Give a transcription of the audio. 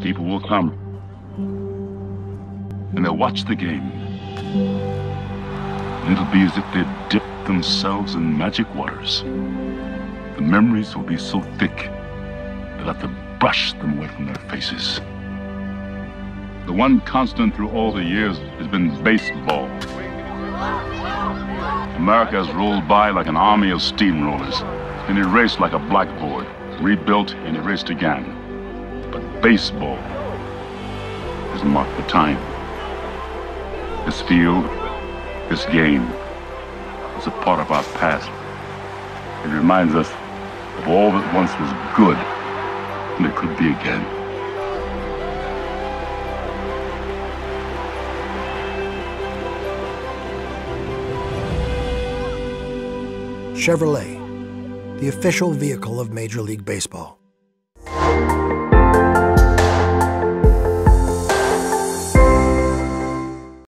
People will come and they'll watch the game. And it'll be as if they'd dipped themselves in magic waters. The memories will be so thick they'll have to brush them away from their faces. The one constant through all the years has been baseball. America has rolled by like an army of steamrollers, and erased like a blackboard, rebuilt and erased again. But baseball has marked the time. This field, this game, is a part of our past. It reminds us of all that once was good, and it could be again. Chevrolet, the official vehicle of Major League Baseball.